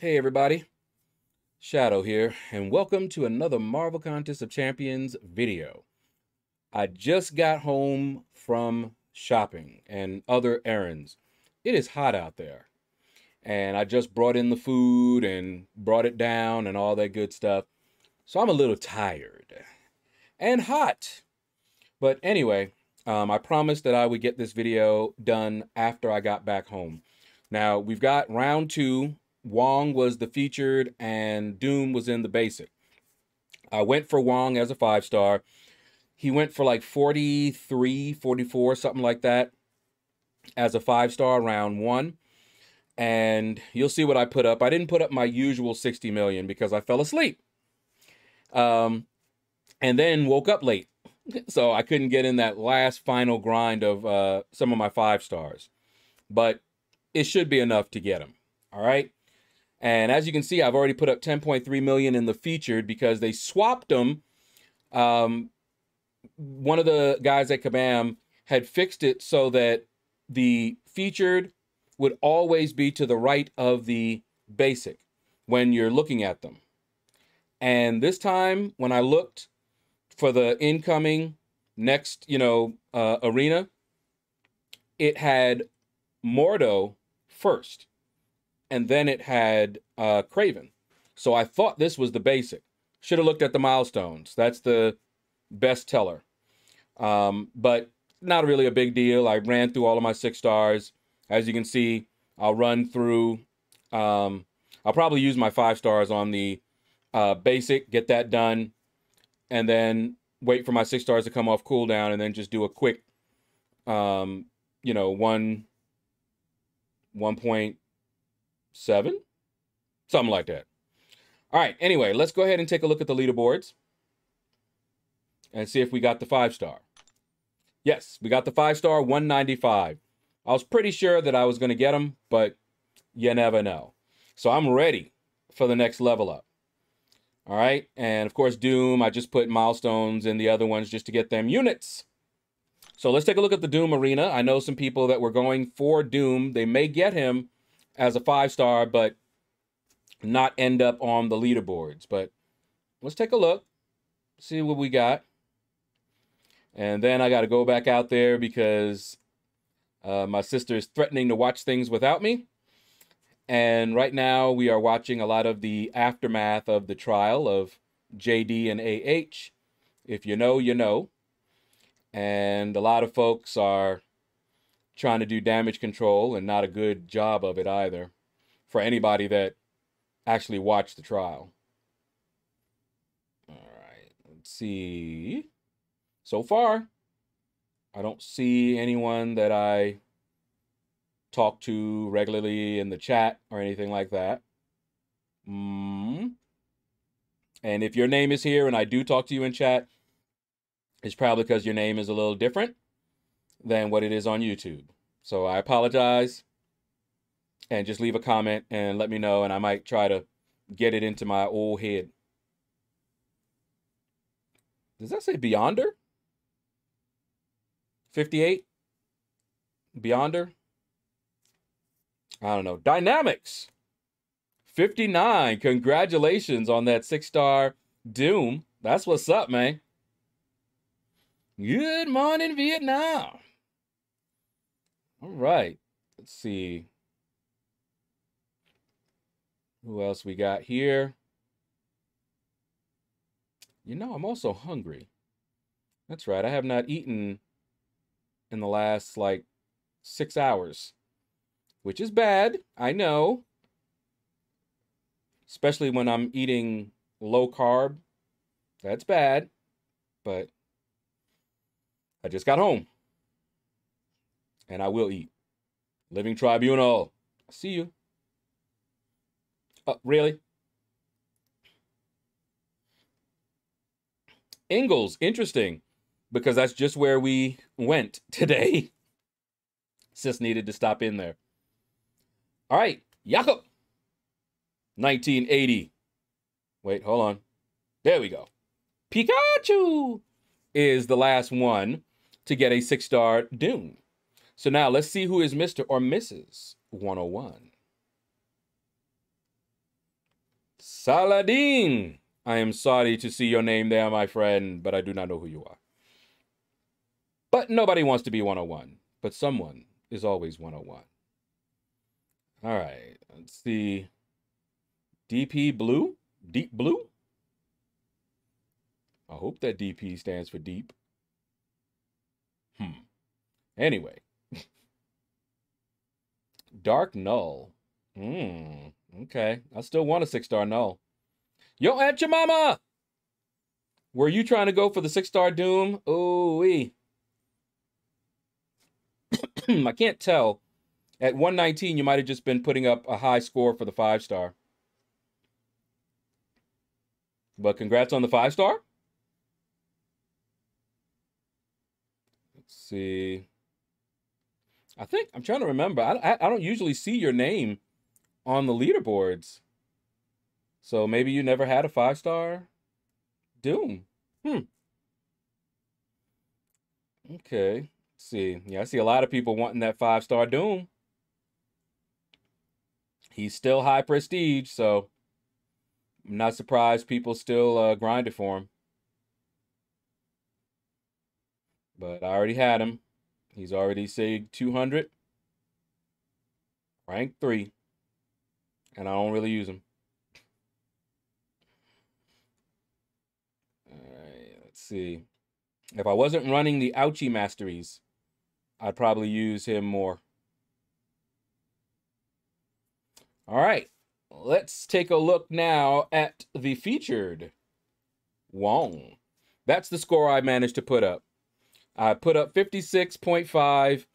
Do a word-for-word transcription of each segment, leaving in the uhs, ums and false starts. Hey everybody, Shadow here, and welcome to another Marvel Contest of Champions video. I just got home from shopping and other errands. It is hot out there, and I just brought in the food and brought it down and all that good stuff, so I'm a little tired and hot. But anyway, um, I promised that I would get this video done after I got back home. Now, we've got round two. Wong was the featured and Doom was in the basic. I went for Wong as a five star. He went for like forty-three, forty-four, something like that as a five star round one. And you'll see what I put up. I didn't put up my usual sixty million because I fell asleep. Um, and then woke up late. So I couldn't get in that last final grind of uh, some of my five stars. But it should be enough to get them. All right. And as you can see, I've already put up ten point three million in the featured because they swapped them. Um, one of the guys at Kabam had fixed it so that the featured would always be to the right of the basic when you're looking at them. And this time when I looked for the incoming next, you know, uh, arena, it had Mordo first. And then it had uh, Craven. So I thought this was the basic. Should have looked at the milestones. That's the best teller. Um, but not really a big deal. I ran through all of my six stars. As you can see, I'll run through. Um, I'll probably use my five stars on the uh, basic, get that done, and then wait for my six stars to come off cooldown, and then just do a quick, um, you know, one, one point. Seven? Something like that. All right, anyway, let's go ahead and take a look at the leaderboards and see if we got the five-star. Yes, we got the five-star, one ninety-five. I was pretty sure that I was going to get them, but you never know. So I'm ready for the next level up. All right, and of course, Doom, I just put milestones in the other ones just to get them units. So let's take a look at the Doom arena. I know some people that were going for Doom. They may get him as a five-star, but not end up on the leaderboards. But let's take a look, see what we got. And then I got to go back out there because uh, my sister is threatening to watch things without me. And right now we are watching a lot of the aftermath of the trial of J D and A H. If you know, you know. And a lot of folks are trying to do damage control and not a good job of it either for anybody that actually watched the trial. All right, let's see. So far, I don't see anyone that I talk to regularly in the chat or anything like that. Mm. And if your name is here and I do talk to you in chat, it's probably because your name is a little different than what it is on YouTube. So I apologize, and just leave a comment and let me know, and I might try to get it into my old head. Does that say Beyonder? fifty-eight? Beyonder? I don't know. Dynamics! fifty-nine! Congratulations on that six-star Doom. That's what's up, man. Good morning, Vietnam! All right, let's see. Who else we got here? You know, I'm also hungry. That's right, I have not eaten in the last, like, six hours. Which is bad, I know. Especially when I'm eating low carb. That's bad, but I just got home. And I will eat. Living Tribunal. I see you. Oh, really? Ingalls. Interesting. Because that's just where we went today. Sis needed to stop in there. All right. Jakob. nineteen eighty. Wait, hold on. There we go. Pikachu is the last one to get a six-star Doom. So now let's see who is Mister or Missus one oh one. Saladin! I am sorry to see your name there, my friend, but I do not know who you are. But nobody wants to be one oh one. But someone is always one oh one. All right, let's see. D P Blue? Deep Blue? I hope that D P stands for deep. Hmm. Anyway. Dark Null. Hmm. Okay. I still want a six-star Null. Yo, Aunt Your Mama! Were you trying to go for the six-star Doom? Ooh-wee. I can't tell. At one nineteen, you might have just been putting up a high score for the five-star. But congrats on the five-star. Let's see. I think, I'm trying to remember. I, I, I don't usually see your name on the leaderboards. So maybe you never had a five-star Doom. Hmm. Okay. Let's see. Yeah, I see a lot of people wanting that five-star Doom. He's still high prestige, so I'm not surprised people still uh, grinded for him. But I already had him. He's already saved two hundred, rank three, and I don't really use him. All right, let's see. If I wasn't running the Ouchie Masteries, I'd probably use him more. All right, let's take a look now at the featured Wong. That's the score I managed to put up. I put up fifty-six point five,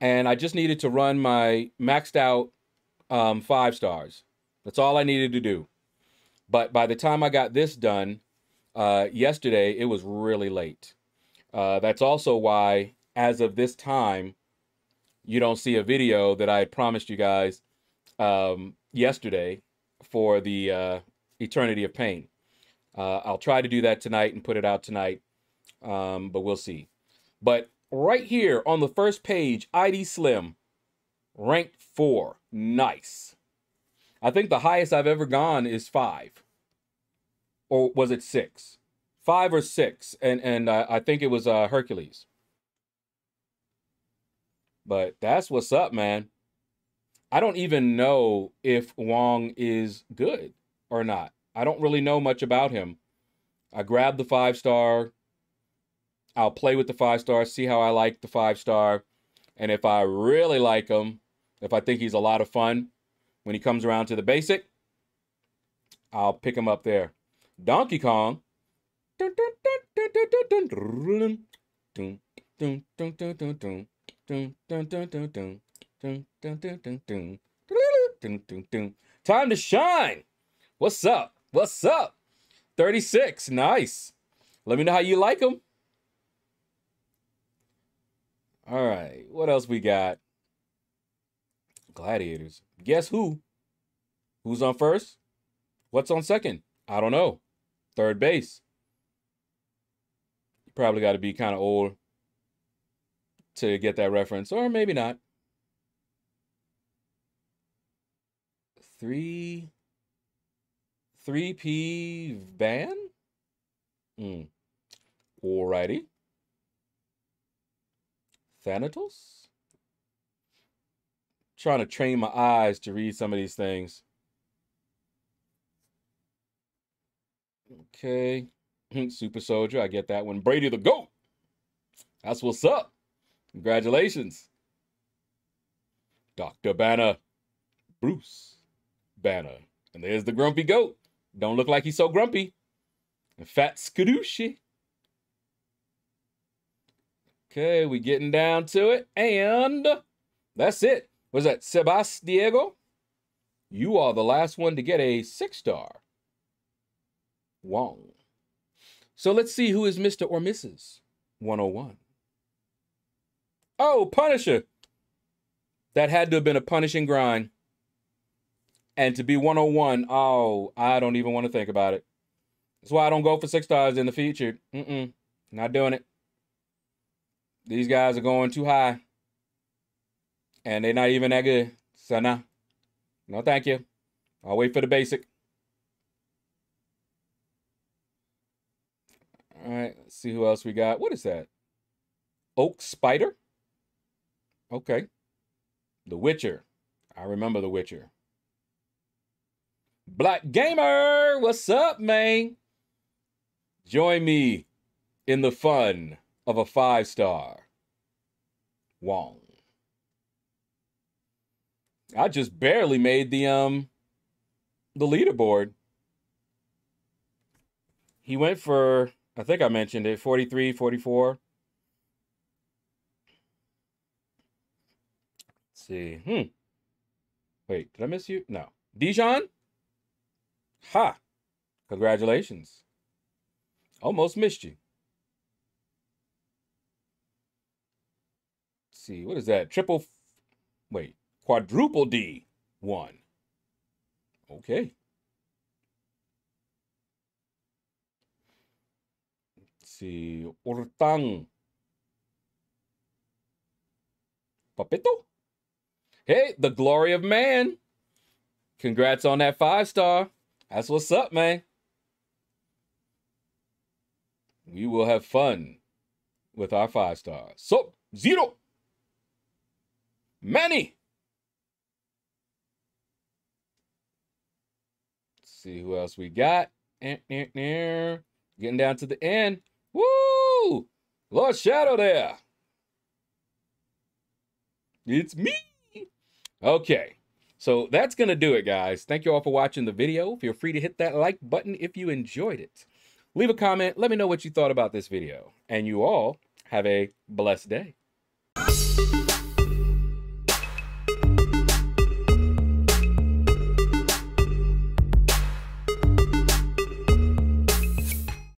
and I just needed to run my maxed out um, five stars. That's all I needed to do. But by the time I got this done uh, yesterday, it was really late. Uh, that's also why, as of this time, you don't see a video that I had promised you guys um, yesterday for the uh, Eternity of Pain. Uh, I'll try to do that tonight and put it out tonight, um, but we'll see. But right here on the first page, I D Slim, ranked four. Nice. I think the highest I've ever gone is five. Or was it six? Five or six. And, and uh, I think it was uh, Hercules. But that's what's up, man. I don't even know if Wong is good or not. I don't really know much about him. I grabbed the five-star. I'll play with the five-star, see how I like the five-star. And if I really like him, if I think he's a lot of fun, when he comes around to the basic, I'll pick him up there. Donkey Kong. Time to shine. What's up? What's up? thirty-six. Nice. Let me know how you like him. All right, what else we got? Gladiators. Guess who? Who's on first? What's on second? I don't know. Third base. You probably got to be kind of old to get that reference, or maybe not. Three. three P Van? Mm. All righty. Thanatos? I'm trying to train my eyes to read some of these things. Okay. Super Soldier, I get that one. Brady the GOAT! That's what's up. Congratulations. Doctor Banner. Bruce Banner. And there's the grumpy goat. Don't look like he's so grumpy. And Fat Skadooshie. Okay, we getting down to it, and that's it. Was that Sebastiego? You are the last one to get a six-star. Wong. So let's see who is Mister or Missus one oh one. Oh, Punisher. That had to have been a punishing grind. And to be one oh one, oh, I don't even want to think about it. That's why I don't go for six stars in the feature. Mm-mm, not doing it. These guys are going too high. And they're not even that good. So, nah. No, thank you. I'll wait for the basic. All right, let's see who else we got. What is that? Oak Spider? Okay. The Witcher. I remember The Witcher. Black Gamer, what's up, man? Join me in the fun of a five-star. Wong. I just barely made the um the leaderboard. He went for, I think I mentioned it, forty-three, forty-four. Let's see. Hmm. Wait, did I miss you? No. Dijon? Ha. Congratulations. Almost missed you. Let's see, what is that? Triple, wait, quadruple D, one. Okay. Let's see, Ortang. Papito? Hey, the glory of man. Congrats on that five star. That's what's up, man. We will have fun with our five stars. So, zero. Many. Let's see who else we got. Getting down to the end. Woo! Lord Shaedow there. It's me. Okay. So that's going to do it, guys. Thank you all for watching the video. Feel free to hit that like button if you enjoyed it. Leave a comment. Let me know what you thought about this video. And you all have a blessed day.